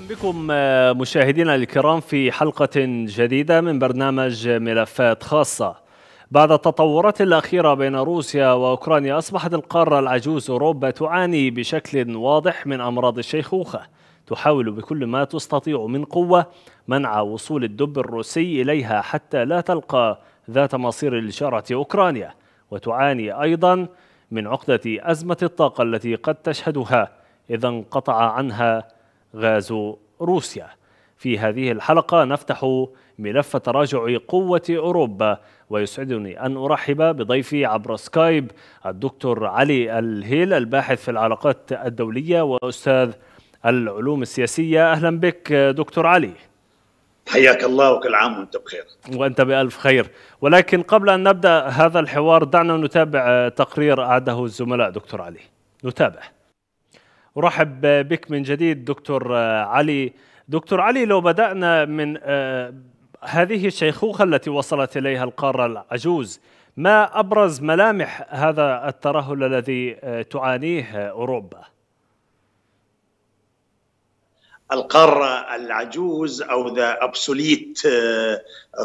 أهلا بكم مشاهدينا الكرام في حلقة جديدة من برنامج ملفات خاصة. بعد التطورات الأخيرة بين روسيا وأوكرانيا أصبحت القارة العجوز أوروبا تعاني بشكل واضح من أمراض الشيخوخة، تحاول بكل ما تستطيع من قوة منع وصول الدب الروسي إليها حتى لا تلقى ذات مصير الإشارة أوكرانيا، وتعاني أيضا من عقدة أزمة الطاقة التي قد تشهدها إذا انقطع عنها غاز روسيا. في هذه الحلقة نفتح ملف تراجع قوة أوروبا، ويسعدني أن أرحب بضيفي عبر سكايب الدكتور علي الهيل الباحث في العلاقات الدولية وأستاذ العلوم السياسية. أهلا بك دكتور علي. حياك الله وكل عام وأنت بخير. وأنت بألف خير. ولكن قبل أن نبدأ هذا الحوار دعنا نتابع تقرير أعده الزملاء. دكتور علي نتابع. أرحب بك من جديد دكتور علي. دكتور علي، لو بدأنا من هذه الشيخوخة التي وصلت إليها القارة العجوز، ما أبرز ملامح هذا الترهل الذي تعانيه أوروبا؟ القارة العجوز أو ذا أبسوليت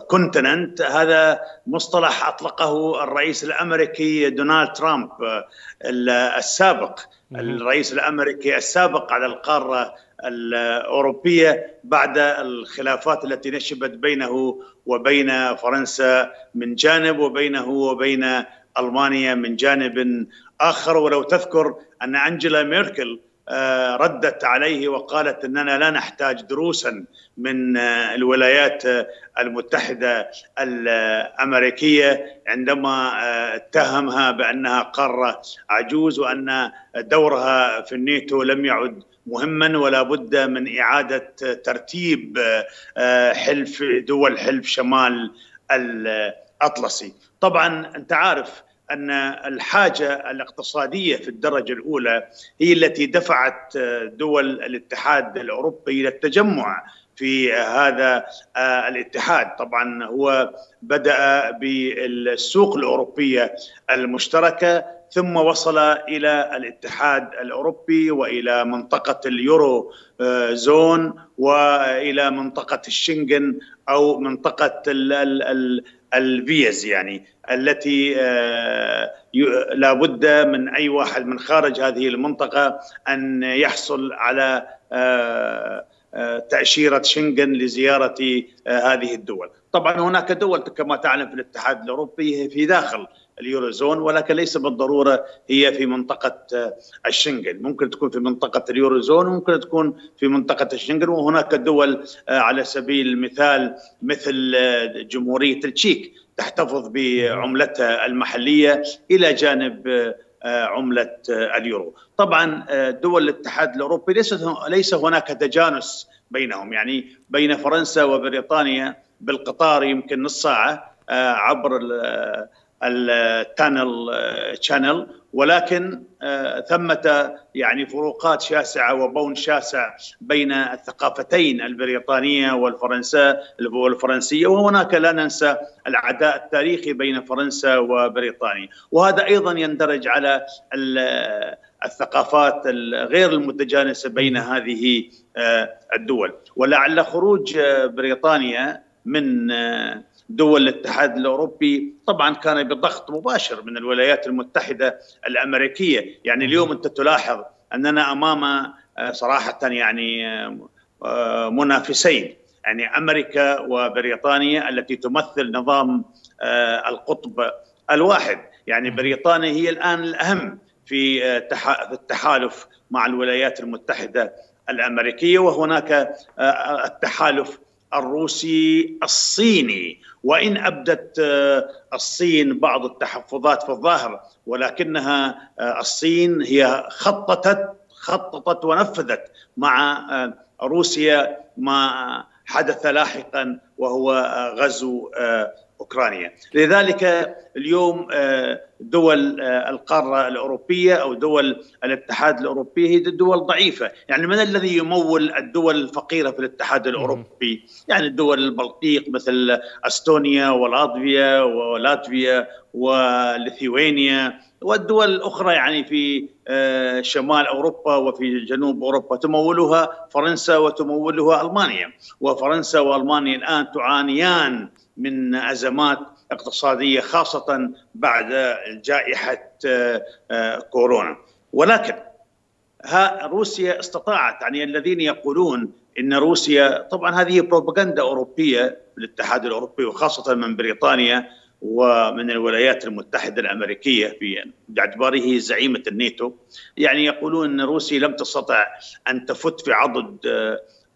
كونتيننت، هذا مصطلح أطلقه الرئيس الأمريكي دونالد ترامب السابق، الرئيس الأمريكي السابق على القارة الأوروبية بعد الخلافات التي نشبت بينه وبين فرنسا من جانب وبينه وبين ألمانيا من جانب آخر. ولو تذكر أن انجيلا ميركل ردت عليه وقالت أننا لا نحتاج دروسا من الولايات المتحدة الأمريكية عندما اتهمها بأنها قارة عجوز وأن دورها في الناتو لم يعد مهما ولا بد من إعادة ترتيب دول حلف شمال الأطلسي. طبعا أنت عارف أن الحاجة الاقتصادية في الدرجة الأولى هي التي دفعت دول الاتحاد الأوروبي للتجمع في هذا الاتحاد. طبعا هو بدأ بالسوق الأوروبية المشتركة ثم وصل إلى الاتحاد الأوروبي وإلى منطقة اليورو زون وإلى منطقة الشنغن أو منطقة الفيز، يعني التي لا بد من أي واحد من خارج هذه المنطقة أن يحصل على تأشيرة شنغن لزيارة هذه الدول. طبعا هناك دول كما تعلم في الاتحاد الأوروبي في داخل اليوروزون، ولكن ليس بالضرورة هي في منطقة الشنغن، ممكن تكون في منطقة اليوروزون وممكن تكون في منطقة الشنغن. وهناك دول على سبيل المثال مثل جمهورية التشيك تحتفظ بعملتها المحلية إلى جانب عملة اليورو. طبعا دول الاتحاد الأوروبي ليس هناك تجانس بينهم، يعني بين فرنسا وبريطانيا بالقطار يمكن نص ساعة عبر التانل، ولكن ثمة يعني فروقات شاسعة وبون شاسع بين الثقافتين البريطانية والفرنسية. وهناك لا ننسى العداء التاريخي بين فرنسا وبريطانيا، وهذا أيضا يندرج على الثقافات غير المتجانسة بين هذه الدول. ولعل خروج بريطانيا من دول الاتحاد الأوروبي طبعا كان بضغط مباشر من الولايات المتحدة الأمريكية. يعني اليوم أنت تلاحظ أننا أمام صراحة يعني منافسين، يعني أمريكا وبريطانيا التي تمثل نظام القطب الواحد. يعني بريطانيا هي الآن الأهم في التحالف مع الولايات المتحدة الأمريكية، وهناك التحالف الروسي الصيني، وإن أبدت الصين بعض التحفظات في الظاهر، ولكنها الصين هي خططت ونفذت مع روسيا ما حدث لاحقا وهو غزو أوكرانيا. لذلك اليوم دول القارة الأوروبية أو دول الاتحاد الأوروبي هي دول ضعيفة. يعني من الذي يمول الدول الفقيرة في الاتحاد الأوروبي؟ يعني الدول البلطيق مثل أستونيا ولاتفيا وليثوانيا والدول الأخرى يعني في شمال أوروبا وفي جنوب أوروبا تمولها فرنسا وتمولها ألمانيا. وفرنسا وألمانيا الآن تعانيان من أزمات اقتصادية خاصة بعد جائحة كورونا. ولكن روسيا استطاعت، يعني الذين يقولون إن روسيا، طبعا هذه بروباغندا أوروبية للاتحاد الأوروبي وخاصة من بريطانيا ومن الولايات المتحدة الأمريكية باعتباره زعيمة الناتو، يعني يقولون أن روسيا لم تستطع أن تفت في عضد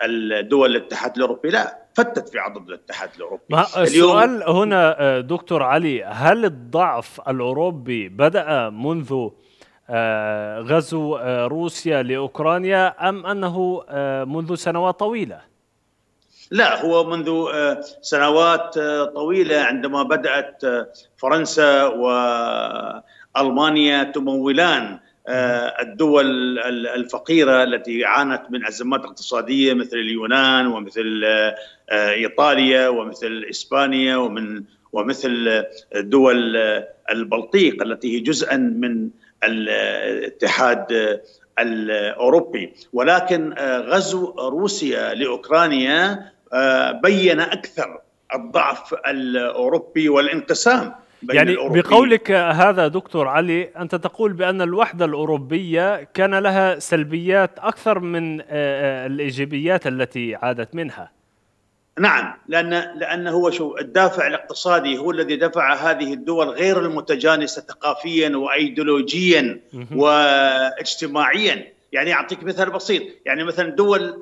الدول الاتحاد الأوروبي. لا، فتت في عضد الاتحاد الأوروبي. السؤال هنا دكتور علي، هل الضعف الأوروبي بدأ منذ غزو روسيا لأوكرانيا أم أنه منذ سنوات طويلة؟ لا، هو منذ سنوات طويلة عندما بدأت فرنسا وألمانيا تمولان الدول الفقيرة التي عانت من أزمات اقتصادية مثل اليونان ومثل إيطاليا ومثل إسبانيا ومثل دول البلطيق التي هي جزءا من الاتحاد الأوروبي. ولكن غزو روسيا لأوكرانيا بين أكثر الضعف الأوروبي والانقسام. يعني بقولك هذا دكتور علي، أنت تقول بأن الوحدة الأوروبية كان لها سلبيات أكثر من الإيجابيات التي عادت منها. نعم، لأن هو الدافع الاقتصادي هو الذي دفع هذه الدول غير المتجانسة ثقافيا وأيديولوجيا واجتماعيا. يعني أعطيك مثال بسيط، يعني مثلا دول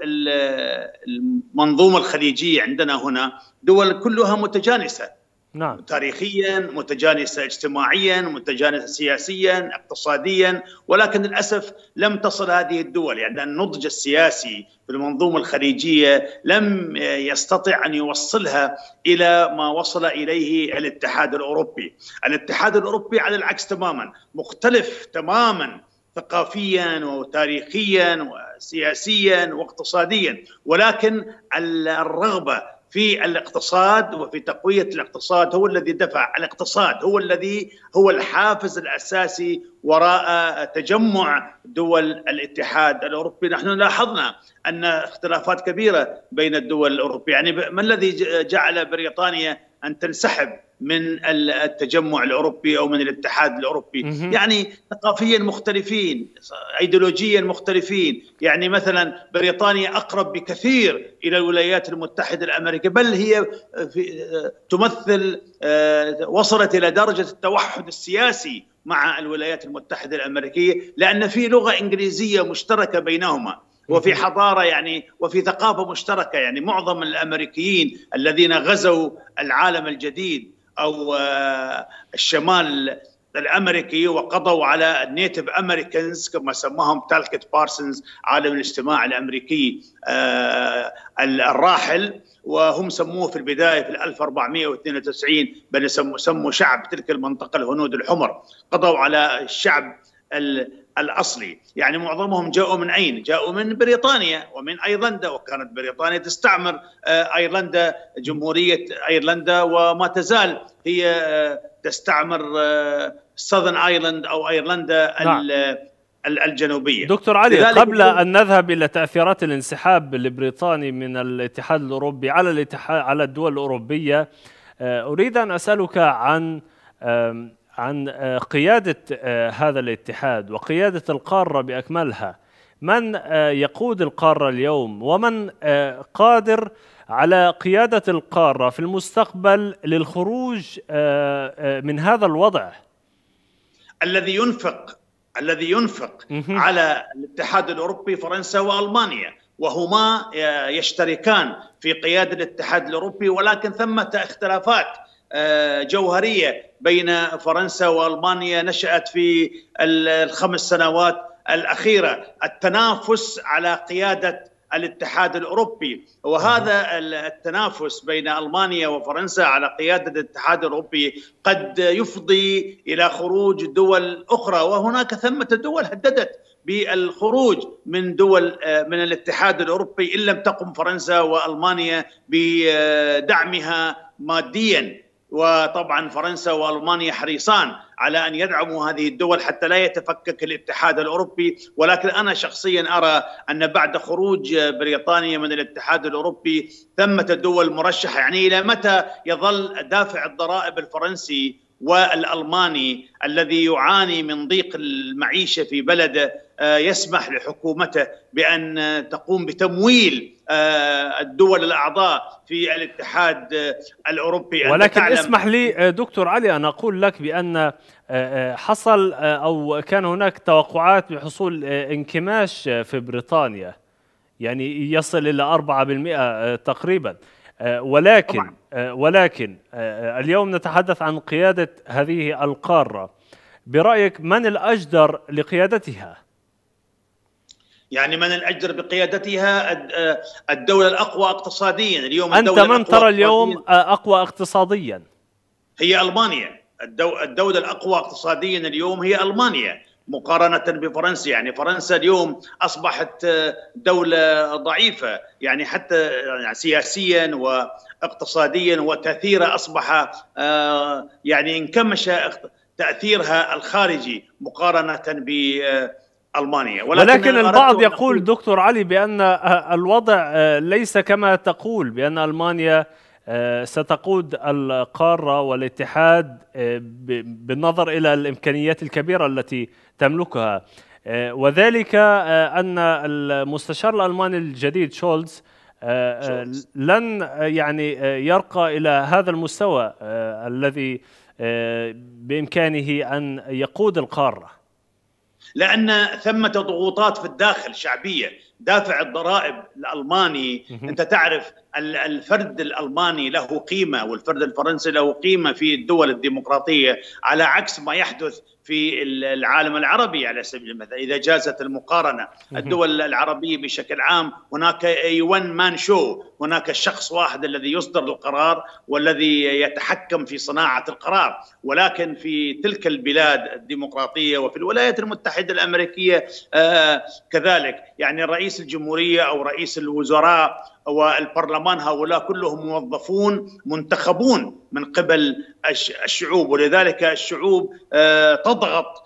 المنظومة الخليجية عندنا هنا دول كلها متجانسة. نعم. تاريخيا متجانسة، اجتماعيا متجانسة، سياسيا، اقتصاديا. ولكن للأسف لم تصل هذه الدول، يعني النضج السياسي في المنظومة الخليجية لم يستطع أن يوصلها إلى ما وصل إليه الاتحاد الأوروبي. الاتحاد الأوروبي على العكس تماما، مختلف تماما ثقافيا وتاريخيا وسياسيا واقتصاديا. ولكن الرغبة في الاقتصاد وفي تقوية الاقتصاد هو الذي دفع. الاقتصاد هو الذي هو الحافز الأساسي وراء تجمع دول الاتحاد الأوروبي. نحن لاحظنا أن اختلافات كبيرة بين الدول الأوروبية. يعني ما الذي جعل بريطانيا أن تنسحب من التجمع الأوروبي أو من الاتحاد الأوروبي؟ يعني ثقافيا مختلفين، أيديولوجيا مختلفين. يعني مثلا بريطانيا أقرب بكثير إلى الولايات المتحدة الأمريكية، بل هي تمثل وصلت إلى درجة التوحد السياسي مع الولايات المتحدة الأمريكية، لأن في لغة إنجليزية مشتركة بينهما وفي حضارة يعني وفي ثقافة مشتركة. يعني معظم الأمريكيين الذين غزوا العالم الجديد أو الشمال الأمريكي وقضوا على النيتيف أمريكانز كما سماهم تالكوت بارسنز عالم الاجتماع الأمريكي الراحل، وهم سموه في البداية في 1492 بل سموا شعب تلك المنطقة الهنود الحمر. قضوا على الشعب الأصلي. يعني معظمهم جاءوا من أين؟ جاءوا من بريطانيا ومن أيرلندا، وكانت بريطانيا تستعمر أيرلندا، جمهورية أيرلندا، وما تزال هي تستعمر ساذرن ايرلند أو أيرلندا الجنوبية. دكتور علي، قبل أن نذهب إلى تأثيرات الانسحاب البريطاني من الاتحاد الأوروبي على الدول الأوروبية، أريد أن أسألك عن قيادة هذا الاتحاد وقيادة القارة بأكملها. من يقود القارة اليوم ومن قادر على قيادة القارة في المستقبل للخروج من هذا الوضع؟ الذي ينفق على الاتحاد الأوروبي فرنسا وألمانيا، وهما يشتركان في قيادة الاتحاد الأوروبي. ولكن ثمة اختلافات جوهرية بين فرنسا وألمانيا نشأت في ال5 سنوات الأخيرة. التنافس على قيادة الاتحاد الأوروبي، وهذا التنافس بين ألمانيا وفرنسا على قيادة الاتحاد الأوروبي قد يفضي إلى خروج دول أخرى، وهناك ثمة دول هددت بالخروج من الاتحاد الأوروبي إن لم تقم فرنسا وألمانيا بدعمها ماديا. وطبعا فرنسا وألمانيا حريصان على أن يدعموا هذه الدول حتى لا يتفكك الاتحاد الأوروبي، ولكن أنا شخصيا أرى أن بعد خروج بريطانيا من الاتحاد الأوروبي ثمة دول مرشحة. يعني إلى متى يظل دافع الضرائب الفرنسي والألماني الذي يعاني من ضيق المعيشة في بلده يسمح لحكومته بأن تقوم بتمويل الدول الأعضاء في الاتحاد الأوروبي؟ ولكن اسمح لي دكتور علي أن أقول لك بأن حصل أو كان هناك توقعات بحصول انكماش في بريطانيا، يعني يصل إلى 4% تقريبا، ولكن اليوم نتحدث عن قيادة هذه القارة. برأيك من الأجدر لقيادتها؟ يعني من الأجدر بقيادتها؟ الدولة الأقوى اقتصاديا اليوم. أنت من ترى اليوم أقوى اقتصاديا؟ هي ألمانيا. الدولة الأقوى اقتصاديا اليوم هي ألمانيا مقارنة بفرنسا. يعني فرنسا اليوم أصبحت دولة ضعيفة، يعني حتى سياسيا واقتصاديا وتأثيرها أصبح يعني انكمش تأثيرها الخارجي مقارنة بألمانيا. ولكن البعض يقول دكتور علي بأن الوضع ليس كما تقول، بأن ألمانيا ستقود القارة والاتحاد بالنظر إلى الإمكانيات الكبيرة التي تملكها، وذلك أن المستشار الألماني الجديد شولتز لن يعني يرقى إلى هذا المستوى الذي بإمكانه أن يقود القارة، لأن ثمة ضغوطات في الداخل شعبية. دافع الضرائب الألماني، أنت تعرف الفرد الألماني له قيمة والفرد الفرنسي له قيمة في الدول الديمقراطية، على عكس ما يحدث في العالم العربي على سبيل المثال إذا جازت المقارنة. الدول العربية بشكل عام هناك وان مان شو، هناك الشخص واحد الذي يصدر القرار والذي يتحكم في صناعة القرار. ولكن في تلك البلاد الديمقراطية وفي الولايات المتحدة الأمريكية كذلك، يعني رئيس الجمهورية أو رئيس الوزراء والبرلمان هؤلاء كلهم موظفون منتخبون من قبل الشعوب، ولذلك الشعوب تضغط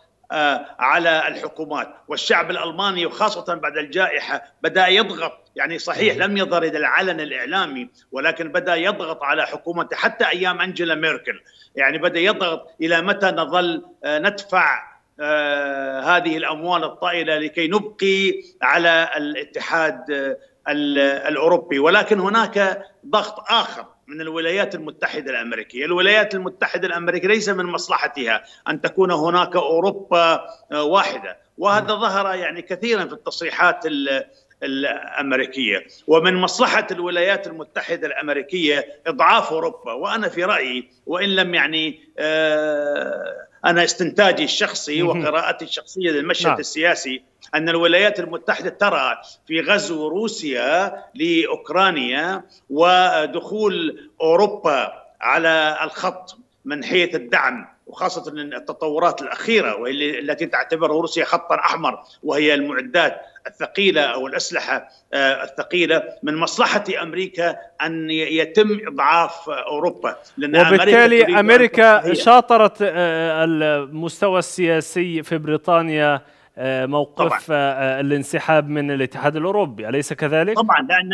على الحكومات. والشعب الألماني وخاصة بعد الجائحة بدأ يضغط، يعني صحيح لم يظهر إلى العلن الإعلامي ولكن بدأ يضغط على حكومته. حتى أيام انجيلا ميركل يعني بدأ يضغط، إلى متى نظل ندفع هذه الأموال الطائلة لكي نبقي على الاتحاد الأوروبي؟ ولكن هناك ضغط آخر من الولايات المتحدة الأمريكية. الولايات المتحدة الأمريكية ليس من مصلحتها أن تكون هناك أوروبا واحدة، وهذا ظهر يعني كثيرا في التصريحات الأمريكية. ومن مصلحة الولايات المتحدة الأمريكية إضعاف أوروبا. وأنا في رأيي، وإن لم يعني أنا استنتاجي الشخصي وقراءتي الشخصية للمشهد السياسي، أن الولايات المتحدة ترى في غزو روسيا لأوكرانيا ودخول أوروبا على الخط من حيث الدعم، وخاصة التطورات الأخيرة والتي تعتبرها روسيا خطا أحمر، وهي المعدات الثقيلة أو الأسلحة الثقيلة. من مصلحة أمريكا أن يتم إضعاف أوروبا، لأن وبالتالي أمريكا شاطرت المستوى السياسي في بريطانيا موقف الانسحاب من الاتحاد الأوروبي، أليس كذلك؟ طبعا، لأن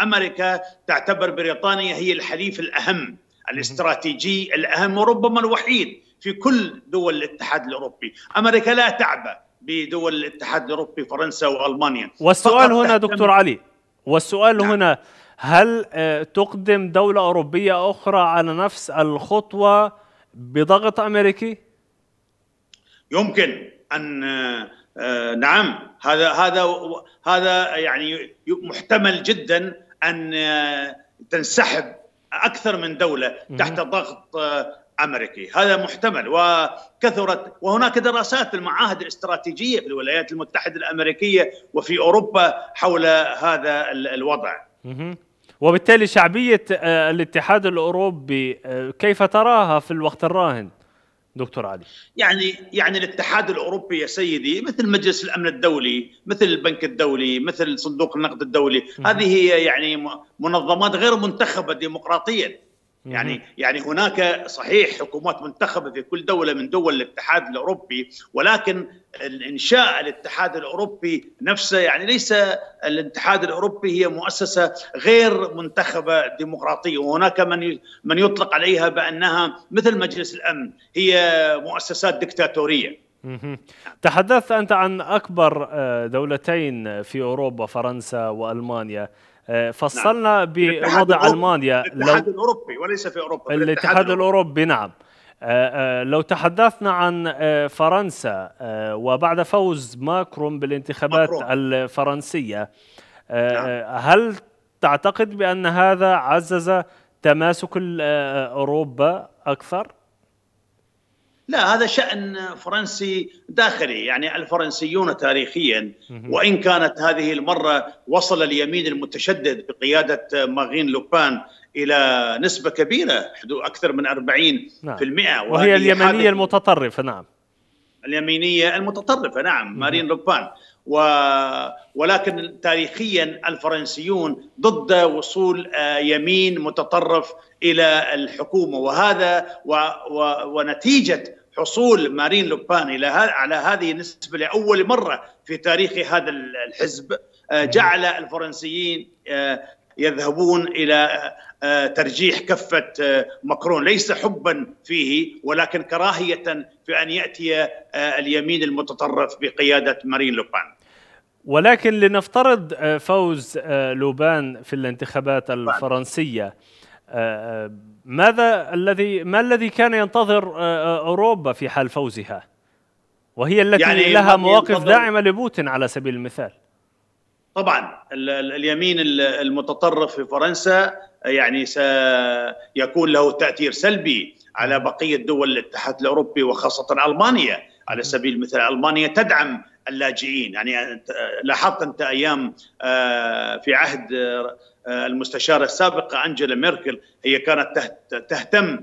أمريكا تعتبر بريطانيا هي الحليف الأهم الاستراتيجي الأهم وربما الوحيد في كل دول الاتحاد الأوروبي. أمريكا لا تعبأ بدول الاتحاد الأوروبي، فرنسا وألمانيا. والسؤال هنا دكتور علي، والسؤال هنا، هل تقدم دولة أوروبية أخرى على نفس الخطوة بضغط أمريكي؟ يمكن أن نعم، هذا يعني محتمل جدا أن تنسحب أكثر من دولة تحت ضغط أمريكي، هذا محتمل وكثرت، وهناك دراسات في المعاهد الاستراتيجية في الولايات المتحدة الأمريكية وفي أوروبا حول هذا الوضع. وبالتالي شعبية الاتحاد الأوروبي كيف تراها في الوقت الراهن دكتور علي؟ يعني الاتحاد الأوروبي يا سيدي مثل مجلس الأمن الدولي، مثل البنك الدولي، مثل صندوق النقد الدولي، هذه هي يعني منظمات غير منتخبة ديمقراطيا. يعني هناك صحيح حكومات منتخبة في كل دولة من دول الاتحاد الأوروبي، ولكن إنشاء الاتحاد الأوروبي نفسه يعني ليس الاتحاد الأوروبي هي مؤسسة غير منتخبة ديمقراطية، وهناك من يطلق عليها بأنها مثل مجلس الأمن، هي مؤسسات دكتاتورية. تحدثت أنت عن أكبر دولتين في أوروبا، فرنسا وألمانيا. فصلنا بوضع ألمانيا الاتحاد الأوروبي وليس في أوروبا الاتحاد الأوروبي. نعم، لو تحدثنا عن فرنسا وبعد فوز ماكرون بالانتخابات الفرنسية، هل تعتقد بأن هذا عزز تماسك أوروبا أكثر؟ لا، هذا شأن فرنسي داخلي، يعني الفرنسيون تاريخيا، وإن كانت هذه المرة وصل اليمين المتشدد بقيادة مارين لوبان إلى نسبة كبيرة أكثر من 40%، وهي اليمينية المتطرفة. نعم، اليمينية المتطرفة، نعم، مارين لوبان. ولكن تاريخيا الفرنسيون ضد وصول يمين متطرف إلى الحكومة، وهذا ونتيجة حصول مارين لوبان على هذه النسبة لأول مرة في تاريخ هذا الحزب جعل الفرنسيين يذهبون إلى ترجيح كفة ماكرون، ليس حبا فيه ولكن كراهية في أن يأتي اليمين المتطرف بقيادة مارين لوبان. ولكن لنفترض فوز لوبان في الانتخابات الفرنسية، ما الذي كان ينتظر أوروبا في حال فوزها، وهي التي يعني لها مواقف داعمة لبوتين على سبيل المثال؟ طبعا اليمين المتطرف في فرنسا يعني سيكون له تأثير سلبي على بقية دول الاتحاد الأوروبي وخاصة ألمانيا. على سبيل المثال ألمانيا تدعم اللاجئين، يعني لاحظت أنت أيام في عهد المستشارة السابقة انجيلا ميركل، هي كانت تهتم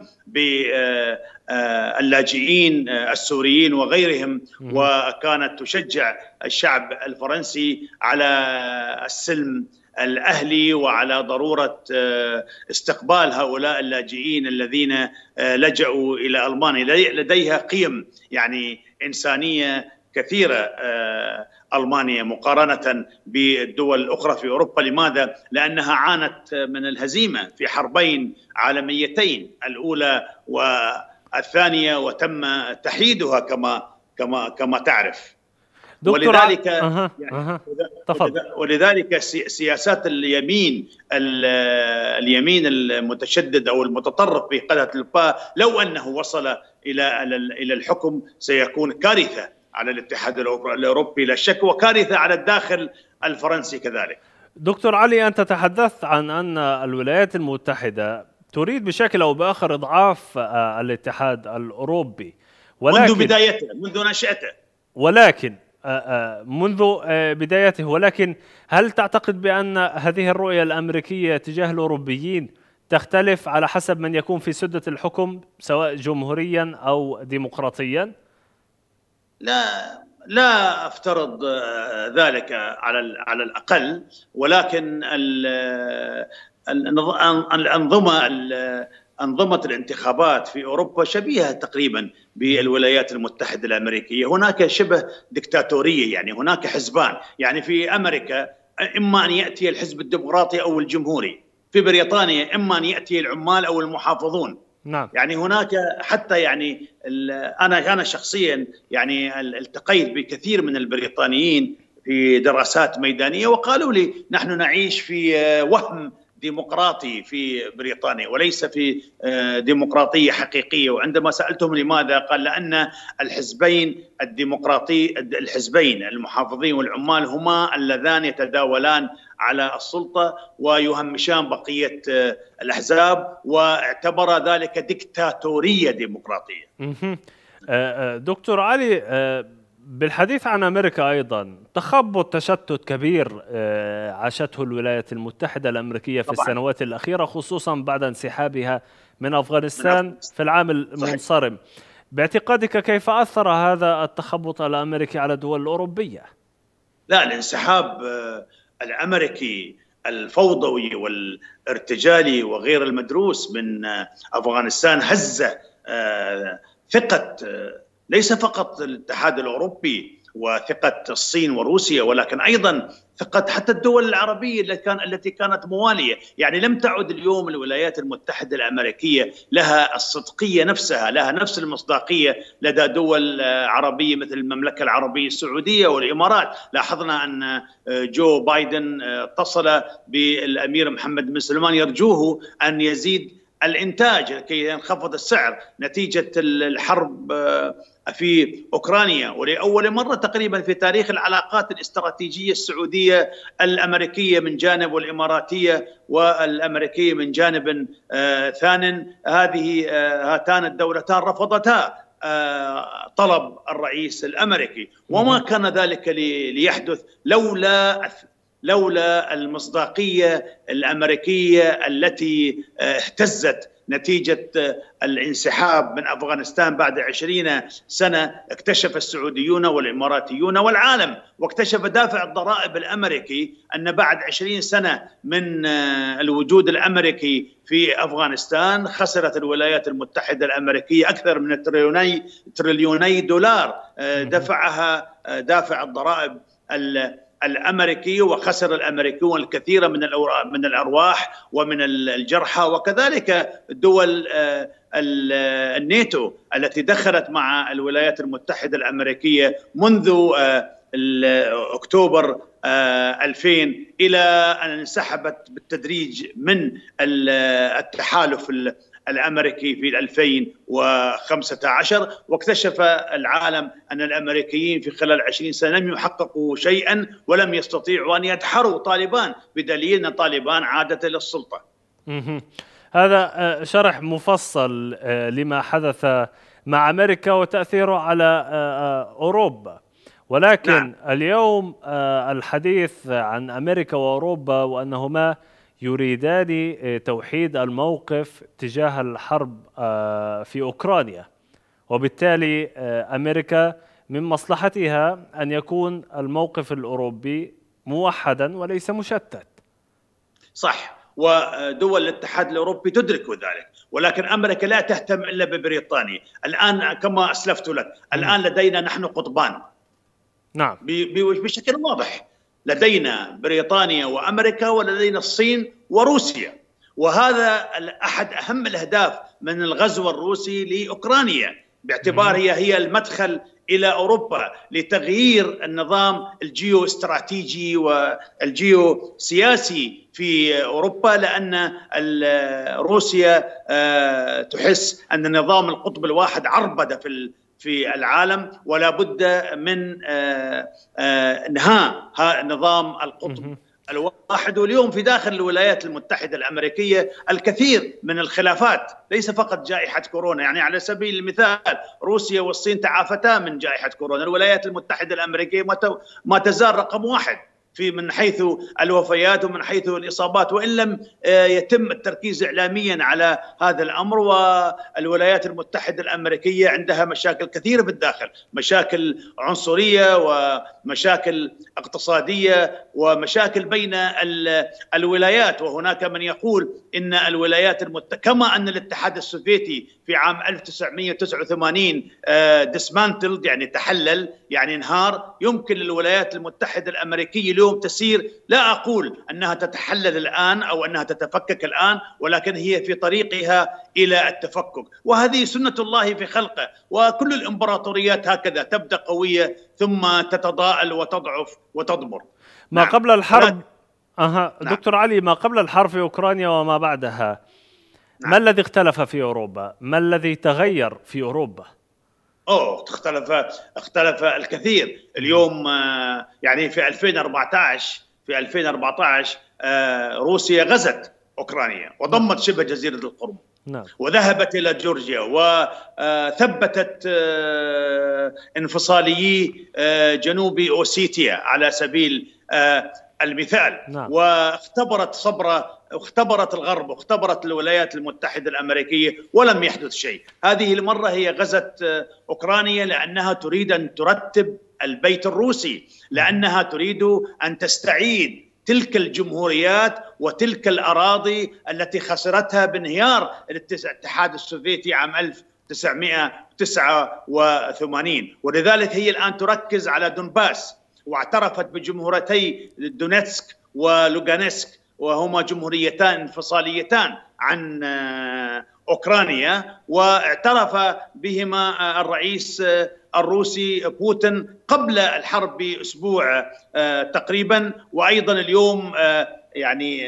باللاجئين السوريين وغيرهم، وكانت تشجع الشعب الفرنسي على السلم الأهلي وعلى ضرورة استقبال هؤلاء اللاجئين الذين لجأوا إلى ألمانيا. لديها قيم يعني إنسانية كثيرة ألمانيا مقارنة بالدول الأخرى في أوروبا. لماذا؟ لأنها عانت من الهزيمة في حربين عالميتين، الأولى والثانية، وتم تحييدها كما تعرف. ولذلك ولذلك سياسات اليمين المتشدد او المتطرف في قلعة لوبان لو انه وصل الى الحكم سيكون كارثة على الاتحاد الأوروبي لا شك، وكارثة على الداخل الفرنسي كذلك. دكتور علي، انت تحدثت عن ان الولايات المتحدة تريد بشكل او باخر اضعاف الاتحاد الأوروبي، ولكن منذ بدايته، منذ نشأته، ولكن هل تعتقد بأن هذه الرؤية الأمريكية تجاه الأوروبيين تختلف على حسب من يكون في سدة الحكم، سواء جمهوريا أو ديمقراطيا؟ لا أفترض ذلك على الأقل، ولكن أنظمة الانتخابات في أوروبا شبيهة تقريبا بالولايات المتحدة الأمريكية، هناك شبه دكتاتورية، يعني هناك حزبان، يعني في أمريكا إما أن يأتي الحزب الديمقراطي أو الجمهوري، في بريطانيا إما أن يأتي العمال أو المحافظون. نعم. يعني هناك حتى يعني أنا شخصيا يعني التقيت بكثير من البريطانيين في دراسات ميدانية، وقالوا لي نحن نعيش في وهم ديمقراطي في بريطانيا وليس في ديمقراطية حقيقية. وعندما سألتهم لماذا قال لأن الحزبين الديمقراطي الحزبين المحافظين والعمال هما اللذان يتداولان على السلطة ويهمشان بقية الأحزاب، واعتبر ذلك ديكتاتورية ديمقراطية. دكتور علي، بالحديث عن أمريكا أيضا، تخبط تشتت كبير عاشته الولايات المتحدة الأمريكية في السنوات الأخيرة، خصوصا بعد انسحابها من أفغانستان في العام المنصرم. باعتقادك كيف أثر هذا التخبط الأمريكي على الدول الأوروبية؟ لا، الانسحاب الأمريكي الفوضوي والارتجالي وغير المدروس من أفغانستان هز ثقة ليس فقط الاتحاد الأوروبي وثقة الصين وروسيا، ولكن أيضا ثقة حتى الدول العربية التي كانت موالية. يعني لم تعد اليوم الولايات المتحدة الأمريكية لها الصدقية نفسها، لها نفس المصداقية لدى دول عربية مثل المملكة العربية السعودية والإمارات. لاحظنا أن جو بايدن اتصل بالأمير محمد بن سلمان يرجوه أن يزيد الإنتاج لكي ينخفض السعر نتيجة الحرب في أوكرانيا. ولأول مرة تقريبا في تاريخ العلاقات الاستراتيجية السعودية الأمريكية من جانب والإماراتية والأمريكية من جانب ثان، هاتان الدولتان رفضتا طلب الرئيس الأمريكي، وما كان ذلك ليحدث لولا المصداقية الأمريكية التي اهتزت نتيجة الانسحاب من أفغانستان بعد 20 سنة. اكتشف السعوديون والإماراتيون والعالم واكتشف دافع الضرائب الأمريكي أن بعد 20 سنة من الوجود الأمريكي في أفغانستان خسرت الولايات المتحدة الأمريكية أكثر من تريليوني دولار دفعها دافع الضرائب الأمريكي، وخسر الأمريكيون الكثير من الأرواح ومن الجرحى، وكذلك دول الناتو التي دخلت مع الولايات المتحدة الأمريكية منذ أكتوبر 2000 إلى أن انسحبت بالتدريج من التحالف الأمريكي في 2015. واكتشف العالم أن الأمريكيين في خلال 20 سنة لم يحققوا شيئا ولم يستطيعوا أن يدحروا طالبان بدليل أن طالبان عادت للسلطة. هذا شرح مفصل لما حدث مع أمريكا وتأثيره على أوروبا، ولكن نعم. اليوم الحديث عن أمريكا وأوروبا وأنهما يريدان توحيد الموقف تجاه الحرب في أوكرانيا، وبالتالي أمريكا من مصلحتها أن يكون الموقف الأوروبي موحدا وليس مشتت. صح، ودول الاتحاد الأوروبي تدرك ذلك، ولكن أمريكا لا تهتم إلا ببريطانيا. الآن كما أسلفت لك، الآن لدينا نحن قطبان. نعم، بشكل واضح لدينا بريطانيا وأمريكا، ولدينا الصين وروسيا، وهذا أحد أهم الأهداف من الغزو الروسي لأوكرانيا، باعتبار هي المدخل إلى أوروبا لتغيير النظام الجيو استراتيجي والجيو سياسي في أوروبا، لأن روسيا تحس أن نظام القطب الواحد عربدة في العالم، ولا بد من انهاء نظام القطب الواحد. واليوم في داخل الولايات المتحدة الأمريكية الكثير من الخلافات، ليس فقط جائحة كورونا. يعني على سبيل المثال روسيا والصين تعافتا من جائحة كورونا، الولايات المتحدة الأمريكية ما تزال رقم واحد من حيث الوفيات ومن حيث الإصابات، وإن لم يتم التركيز إعلاميا على هذا الأمر. والولايات المتحدة الأمريكية عندها مشاكل كثيرة في الداخل، مشاكل عنصرية ومشاكل اقتصادية ومشاكل بين الولايات. وهناك من يقول إن الولايات كما أن الاتحاد السوفيتي في عام 1989 dismantled يعني تحلل يعني انهار، يمكن للولايات المتحدة الأمريكية اليوم تسير، لا أقول أنها تتحلل الآن أو أنها تتفكك الآن، ولكن هي في طريقها إلى التفكك، وهذه سنة الله في خلقه. وكل الإمبراطوريات هكذا تبدأ قوية ثم تتضاءل وتضعف وتضمر. ما قبل الحرب نعم. دكتور علي، ما قبل الحرب في أوكرانيا وما بعدها، نعم. ما الذي اختلف في أوروبا؟ ما الذي تغير في أوروبا؟ اختلف الكثير اليوم. يعني في 2014 روسيا غزت أوكرانيا وضمت شبه جزيرة القرم، نعم. وذهبت إلى جورجيا وثبتت انفصاليي جنوب أوسيتيا على سبيل المثال، نعم. واختبرت الغرب واختبرت الولايات المتحدة الأمريكية ولم يحدث شيء. هذه المرة هي غزت أوكرانيا لأنها تريد أن ترتب البيت الروسي، لأنها تريد أن تستعيد تلك الجمهوريات وتلك الأراضي التي خسرتها بانهيار الاتحاد السوفيتي عام 1989، ولذلك هي الآن تركز على دونباس، واعترفت بجمهوريتي دونيتسك ولوغانسك، وهما جمهوريتان انفصاليتان عن أوكرانيا، واعترف بهما الرئيس الروسي بوتين قبل الحرب بأسبوع تقريبا. وأيضا اليوم يعني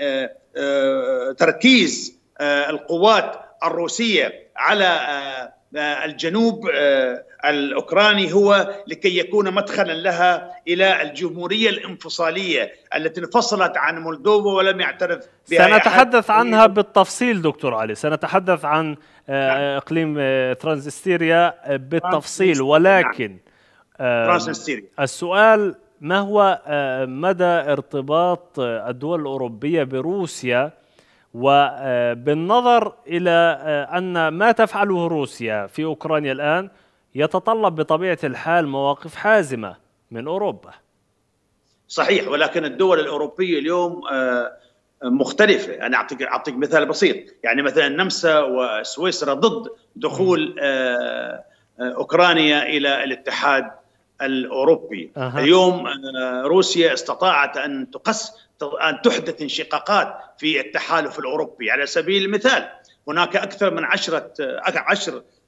تركيز القوات الروسية على الجنوب الأوكراني هو لكي يكون مدخلا لها إلى الجمهورية الانفصالية التي انفصلت عن مولدوفا ولم يعترف بها. سنتحدث عنها بالتفصيل دكتور علي، سنتحدث عن إقليم ترانسنستريا بالتفصيل، ولكن السؤال ما هو مدى ارتباط الدول الأوروبية بروسيا، وبالنظر إلى أن ما تفعله روسيا في أوكرانيا الآن يتطلب بطبيعة الحال مواقف حازمة من أوروبا. صحيح، ولكن الدول الأوروبية اليوم مختلفة. أنا أعطيك مثال بسيط، يعني مثلا النمسا وسويسرا ضد دخول أوكرانيا إلى الاتحاد الأوروبي. اليوم روسيا استطاعت أن تحدث انشقاقات في التحالف الأوروبي. على سبيل المثال هناك أكثر من 10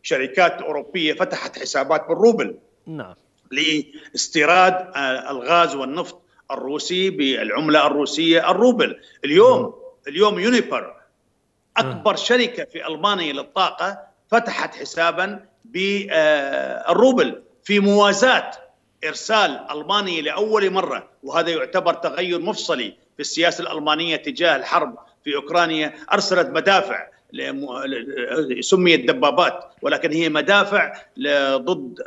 شركات أوروبية فتحت حسابات بالروبل، نعم. لاستيراد الغاز والنفط الروسي بالعملة الروسية الروبل. اليوم يونيفور أكبر شركة في ألمانيا للطاقة فتحت حسابا بالروبل في موازاة إرسال ألمانيا لأول مرة، وهذا يعتبر تغير مفصلي في السياسة الألمانية تجاه الحرب في أوكرانيا. أرسلت مدافع سميت دبابات، ولكن هي مدافع ضد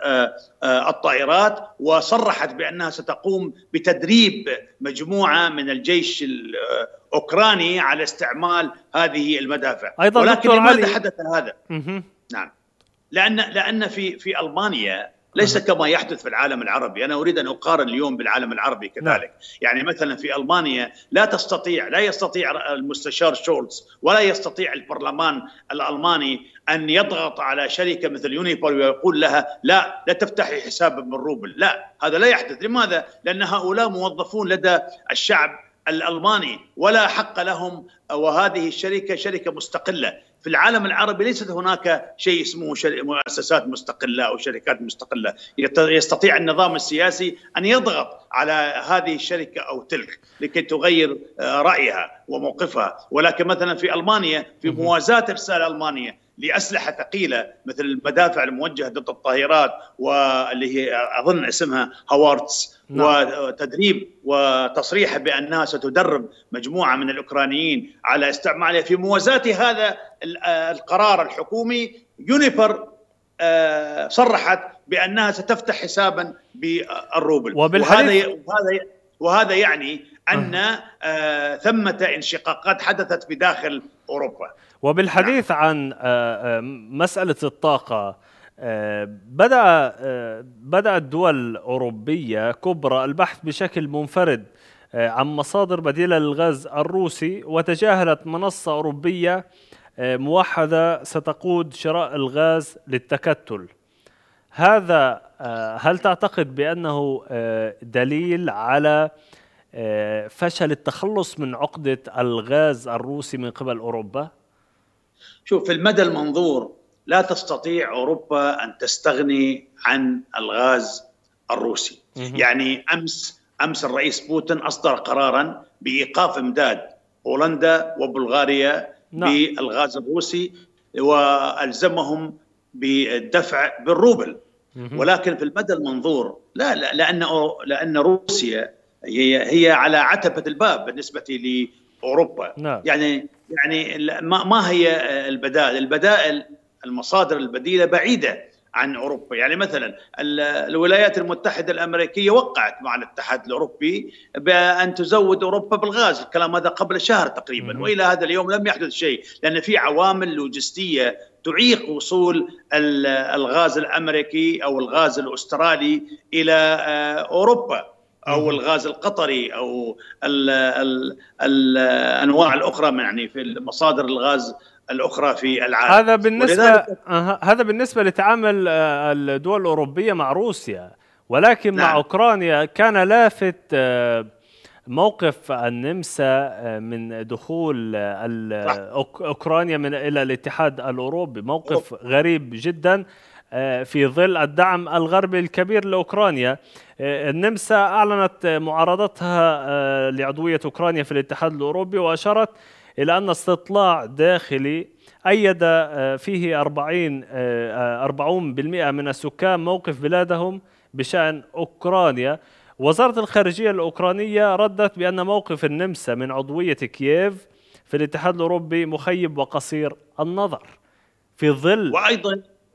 الطائرات، وصرحت بأنها ستقوم بتدريب مجموعة من الجيش الأوكراني على استعمال هذه المدافع. أيضا ولكن لماذا حدث هذا؟ نعم، لأن في ألمانيا ليس كما يحدث في العالم العربي. أنا أريد أن أقارن اليوم بالعالم العربي كذلك. يعني مثلا في ألمانيا لا يستطيع المستشار شولتز ولا يستطيع البرلمان الألماني أن يضغط على شركة مثل يونيفور ويقول لها لا تفتحي حساب بالروبل. لا، هذا لا يحدث. لماذا؟ لأن هؤلاء موظفون لدى الشعب الألماني ولا حق لهم، وهذه الشركة شركة مستقلة. في العالم العربي ليست هناك شيء اسمه مؤسسات مستقلة أو شركات مستقلة. يستطيع النظام السياسي أن يضغط على هذه الشركة أو تلك لكي تغير رأيها وموقفها. ولكن مثلا في ألمانيا في موازاة إرسال ألمانيا لأسلحة ثقيلة مثل المدافع الموجهة ضد الطائرات واللي هي أظن اسمها هوارتس، نعم. وتدريب وتصريح بأنها ستدرب مجموعة من الأوكرانيين على استعمالها. في موازاة هذا القرار الحكومي يونيفور صرحت بأنها ستفتح حسابا بالروبل. وهذا يعني أن ثمة انشقاقات حدثت في داخل أوروبا. وبالحديث عن مسألة الطاقة، بدأت دول أوروبية كبرى البحث بشكل منفرد عن مصادر بديلة للغاز الروسي، وتجاهلت منصة أوروبية موحدة ستقود شراء الغاز للتكتل. هذا هل تعتقد بأنه دليل على فشل التخلص من عقدة الغاز الروسي من قبل أوروبا؟ شوف، في المدى المنظور لا تستطيع أوروبا أن تستغني عن الغاز الروسي. يعني أمس أمس الرئيس بوتين أصدر قراراً بإيقاف إمداد هولندا وبلغاريا بالغاز الروسي وألزمهم بالدفع بالروبل. ولكن في المدى المنظور لا لأن روسيا هي على عتبة الباب بالنسبة لأوروبا. يعني ما هي البدائل؟ المصادر البديلة بعيدة عن أوروبا. يعني مثلا الولايات المتحدة الأمريكية وقعت مع الاتحاد الأوروبي بأن تزود أوروبا بالغاز، الكلام هذا قبل شهر تقريبا، وإلى هذا اليوم لم يحدث شيء، لأن في عوامل لوجستية تعيق وصول الغاز الأمريكي أو الغاز الأسترالي إلى أوروبا، أو الغاز القطري، أو الأنواع الأخرى من يعني في مصادر الغاز الأخرى في العالم. هذا بالنسبة لتعامل الدول الأوروبية مع روسيا، ولكن مع أوكرانيا كان لافت موقف النمسا من دخول أوكرانيا إلى الاتحاد الأوروبي، موقف غريب جدا في ظل الدعم الغربي الكبير لأوكرانيا. النمسا أعلنت معارضتها لعضوية أوكرانيا في الاتحاد الأوروبي، وأشارت إلى أن استطلاع داخلي أيد فيه 40% من السكان موقف بلادهم بشأن أوكرانيا. وزارة الخارجية الأوكرانية ردت بأن موقف النمسا من عضوية كييف في الاتحاد الأوروبي مخيب وقصير النظر في ظل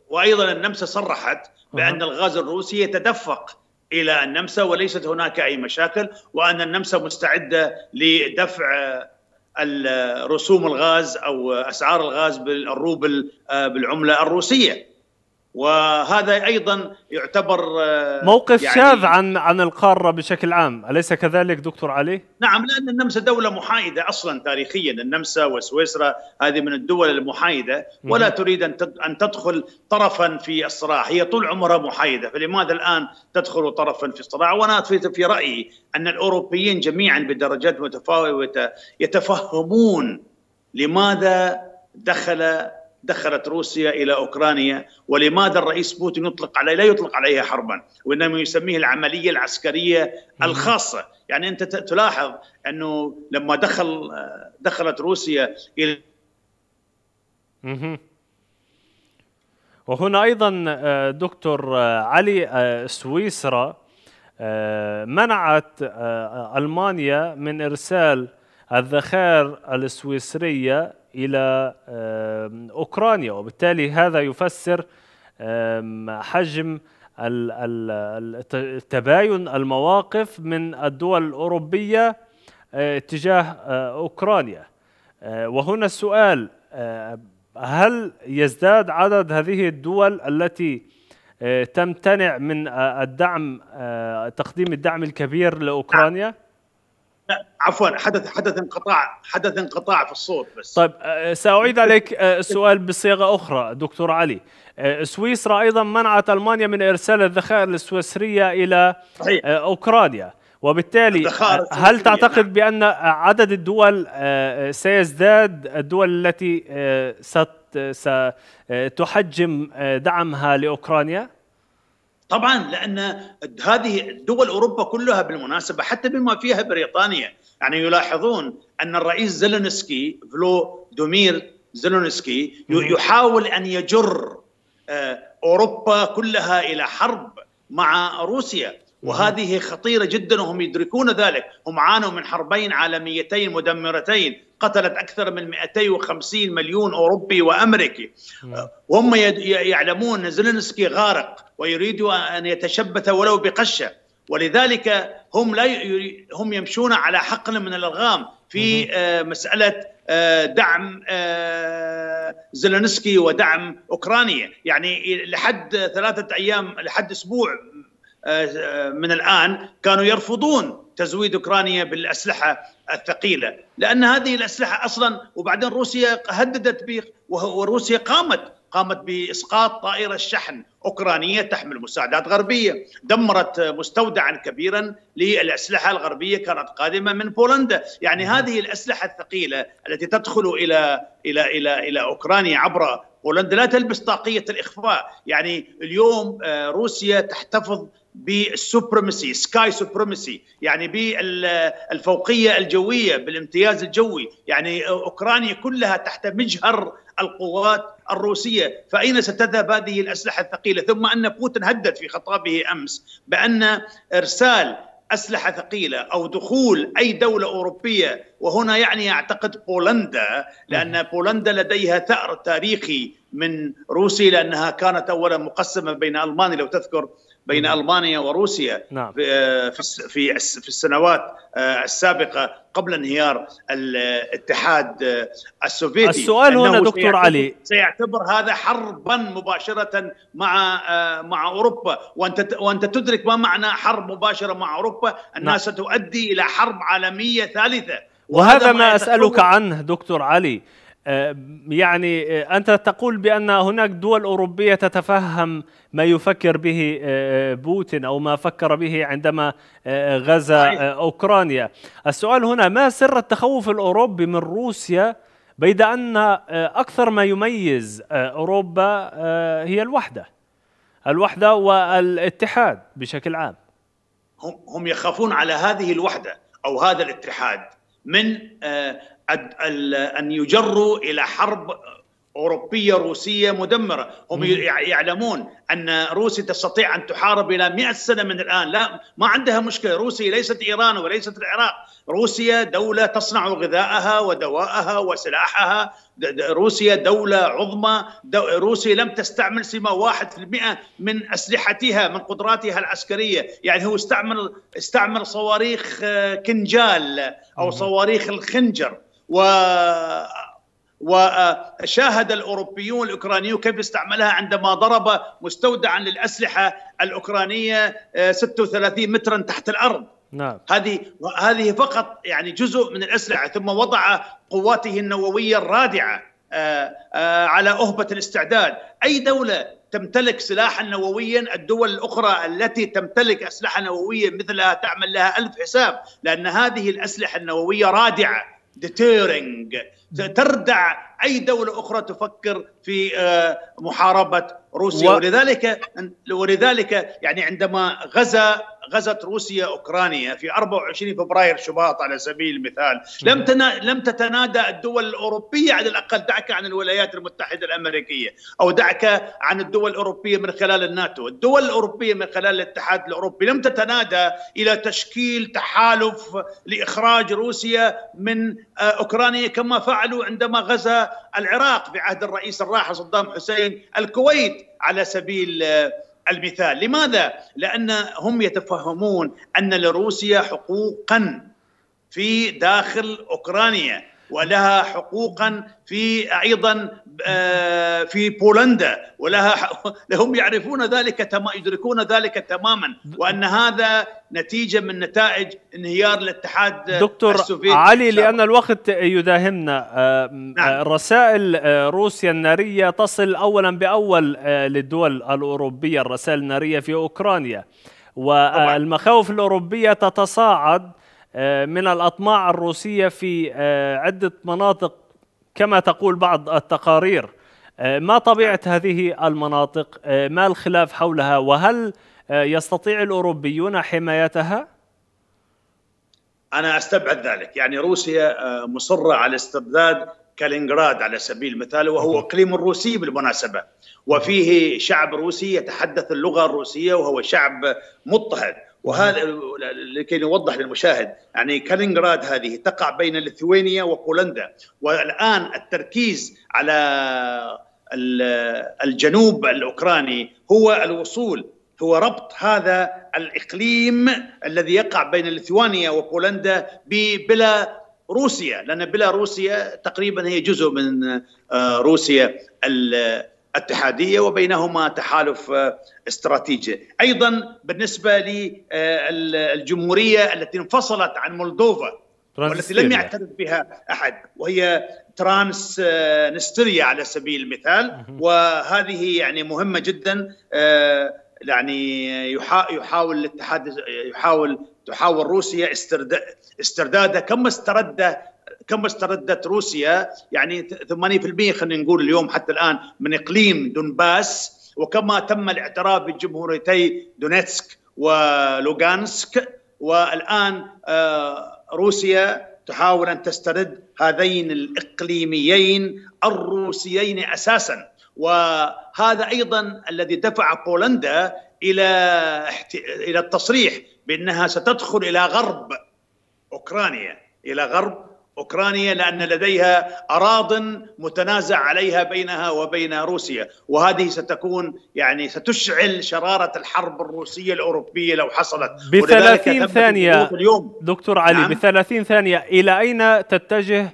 وأيضا النمسا صرحت بأن الغاز الروسي يتدفق إلى النمسا وليست هناك أي مشاكل، وأن النمسا مستعدة لدفع الرسوم الغاز أو أسعار الغاز بالروبل بالعملة الروسية. وهذا أيضا يعتبر موقف يعني شاذ عن القارة بشكل عام، أليس كذلك دكتور علي؟ نعم، لأن النمسا دولة محايدة أصلا تاريخيا، النمسا وسويسرا هذه من الدول المحايدة، ولا تريد أن تدخل طرفا في الصراع، هي طول عمرها محايدة، فلماذا الآن تدخل طرفا في الصراع؟ وأنا في رأيي أن الأوروبيين جميعا بدرجات متفاوتة يتفهمون لماذا دخلت روسيا إلى أوكرانيا، ولماذا الرئيس بوتين لا يطلق عليها حربا، وإنما يسميه العملية العسكرية الخاصة. يعني أنت تلاحظ أنه لما دخلت روسيا إلى وهنا أيضا دكتور علي سويسرا منعت ألمانيا من إرسال الذخائر السويسرية إلى أوكرانيا، وبالتالي هذا يفسر حجم تباين المواقف من الدول الأوروبية تجاه أوكرانيا. وهنا السؤال، هل يزداد عدد هذه الدول التي تمتنع من الدعم، تقديم الدعم الكبير لأوكرانيا؟ لا، عفوا، حدث انقطاع في الصوت بس. طيب، سأعيد عليك السؤال بصيغة أخرى دكتور علي. سويسرا أيضا منعت ألمانيا من إرسال الذخائر السويسرية إلى أوكرانيا، وبالتالي هل تعتقد بأن عدد الدول سيزداد، الدول التي ستحجم دعمها لأوكرانيا؟ طبعا، لأن هذه دول أوروبا كلها بالمناسبة حتى بما فيها بريطانيا، يعني يلاحظون أن الرئيس زيلينسكي فلاديمير زيلينسكي يحاول أن يجر أوروبا كلها إلى حرب مع روسيا، وهذه خطيرة جدا وهم يدركون ذلك. هم عانوا من حربين عالميتين مدمرتين قتلت أكثر من 250 مليون أوروبي وأمريكي، وهم يعلمون أن زيلينسكي غارق ويريد أن يتشبث ولو بقشة، ولذلك هم يمشون على حقل من الألغام في مسألة دعم زيلينسكي ودعم أوكرانيا. يعني لحد 3 أيام، لحد أسبوع من الآن، كانوا يرفضون تزويد أوكرانيا بالأسلحة الثقيلة، لأن هذه الأسلحة أصلا، وبعدين روسيا هددت به، وروسيا قامت بإسقاط طائرة شحن أوكرانية تحمل مساعدات غربية، دمرت مستودعا كبيرا للأسلحة الغربية كانت قادمة من بولندا. يعني هذه الأسلحة الثقيلة التي تدخل إلى إلى إلى إلى أوكرانيا عبر بولندا لا تلبس طاقية الإخفاء. يعني اليوم روسيا تحتفظ بالسوبريمسي، سكاي سوبريمسي، يعني بالفوقيه الجويه، بالامتياز الجوي، يعني اوكرانيا كلها تحت مجهر القوات الروسيه، فاين ستذهب هذه الاسلحه الثقيله؟ ثم ان بوتين هدد في خطابه امس بان ارسال اسلحه ثقيله او دخول اي دوله اوروبيه، وهنا يعني اعتقد بولندا، لان بولندا لديها ثأر تاريخي من روسيا، لانها كانت اولا مقسمه بين المانيا، لو تذكر، بين المانيا وروسيا. نعم. في السنوات السابقه قبل انهيار الاتحاد السوفيتي. السؤال هنا دكتور علي، سيعتبر هذا حربا مباشره مع اوروبا، وانت تدرك ما معنى حرب مباشره مع اوروبا، انها ستؤدي الى حرب عالميه ثالثه. وهذا ما اسالك عنه دكتور علي، يعني أنت تقول بأن هناك دول أوروبية تتفهم ما يفكر به بوتين أو ما فكر به عندما غزا أوكرانيا. السؤال هنا، ما سر التخوف الأوروبي من روسيا بيد أن أكثر ما يميز أوروبا هي الوحدة والاتحاد بشكل عام؟ هم يخافون على هذه الوحدة أو هذا الاتحاد من أن يجروا إلى حرب أوروبية روسية مدمرة. هم يعلمون أن روسيا تستطيع أن تحارب إلى 100 سنة من الآن، لا ما عندها مشكلة. روسيا ليست إيران وليست العراق، روسيا دولة تصنع غذائها ودواءها وسلاحها، روسيا دولة عظمى، روسيا لم تستعمل سوى 1% من أسلحتها، من قدراتها العسكرية. يعني هو استعمل صواريخ كنجال أو صواريخ الخنجر، وشاهد الأوروبيون الأوكرانيون كيف استعملها عندما ضرب مستودعا للأسلحة الأوكرانية 36 مترا تحت الأرض. نعم. هذه فقط يعني جزء من الأسلحة، ثم وضع قواته النووية الرادعة على أهبة الاستعداد. أي دولة تمتلك سلاحا نوويا، الدول الأخرى التي تمتلك أسلحة نووية مثلها تعمل لها 1000 حساب، لأن هذه الأسلحة النووية رادعة، ديتيرنج، تردع أي دولة أخرى تفكر في محاربة روسيا. ولذلك يعني عندما غزت روسيا أوكرانيا في 24 فبراير شباط على سبيل المثال، لم تتنادى الدول الأوروبية، على الأقل دعك عن الولايات المتحدة الأمريكية أو دعك عن الدول الأوروبية من خلال الناتو، الدول الأوروبية من خلال الاتحاد الأوروبي لم تتنادى إلى تشكيل تحالف لإخراج روسيا من أوكرانيا، كما فعلوا عندما غزا العراق في عهد الرئيس الراحل صدام حسين الكويت على سبيل المثال. لماذا؟ لأن هم يتفهمون أن لروسيا حقوقا في داخل أوكرانيا، ولها حقوقا أيضا في بولندا، لهم يعرفون ذلك، يدركون ذلك تماما، وأن هذا نتيجة من نتائج انهيار الاتحاد السوفيتي. دكتور علي، لأن الوقت يداهمنا. نعم. رسائل روسيا النارية تصل أولا بأول للدول الأوروبية، الرسائل النارية في أوكرانيا، والمخاوف الأوروبية تتصاعد من الأطماع الروسية في عدة مناطق كما تقول بعض التقارير. ما طبيعة هذه المناطق؟ ما الخلاف حولها؟ وهل يستطيع الأوروبيون حمايتها؟ أنا أستبعد ذلك. يعني روسيا مصرة على استبداد كالينينغراد على سبيل المثال، وهو إقليم روسي بالمناسبة، وفيه شعب روسي يتحدث اللغة الروسية، وهو شعب مضطهد. وهذا لكي نوضح للمشاهد، يعني كالينينغراد هذه تقع بين ليثوانيا وبولندا، والآن التركيز على الجنوب الأوكراني هو الوصول، هو ربط هذا الإقليم الذي يقع بين ليثوانيا وبولندا ببيلاروسيا، لأن بيلاروسيا تقريبا هي جزء من روسيا الاتحادية، وبينهما تحالف استراتيجي. أيضا بالنسبة للجمهورية التي انفصلت عن مولدوفا والتي لم يعترف بها أحد، وهي ترانسنستريا على سبيل المثال، وهذه يعني مهمة جدا. يعني تحاول روسيا استردادها كما استردت روسيا، يعني 80% خلينا نقول اليوم حتى الآن من إقليم دونباس، وكما تم الاعتراف بجمهوريتي دونيتسك ولوغانسك، والآن روسيا تحاول أن تسترد هذين الإقليميين الروسيين أساساً. وهذا أيضاً الذي دفع بولندا إلى التصريح بأنها ستدخل إلى غرب أوكرانيا، إلى غرب أوكرانيا، لأن لديها أراضٍ متنازع عليها بينها وبين روسيا، وهذه ستكون يعني ستشعل شرارة الحرب الروسية الأوروبية لو حصلت. ب30 ثانية دكتور علي، نعم؟ ب30 ثانية، إلى أين تتجه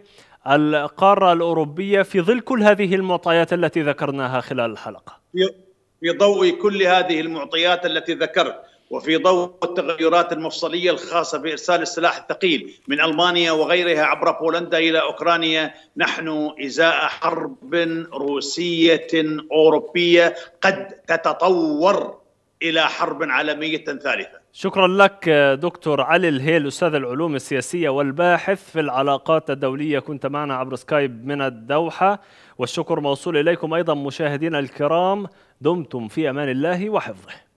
القارة الأوروبية في ظل كل هذه المعطيات التي ذكرناها خلال الحلقة؟ في ضوء كل هذه المعطيات التي ذكرت، وفي ضوء التغيرات المفصلية الخاصة بإرسال السلاح الثقيل من ألمانيا وغيرها عبر بولندا إلى أوكرانيا، نحن إزاء حرب روسية أوروبية قد تتطور إلى حرب عالمية ثالثة. شكرا لك دكتور علي الهيل، أستاذ العلوم السياسية والباحث في العلاقات الدولية، كنت معنا عبر سكايب من الدوحة، والشكر موصول إليكم أيضا مشاهدينا الكرام، دمتم في أمان الله وحفظه.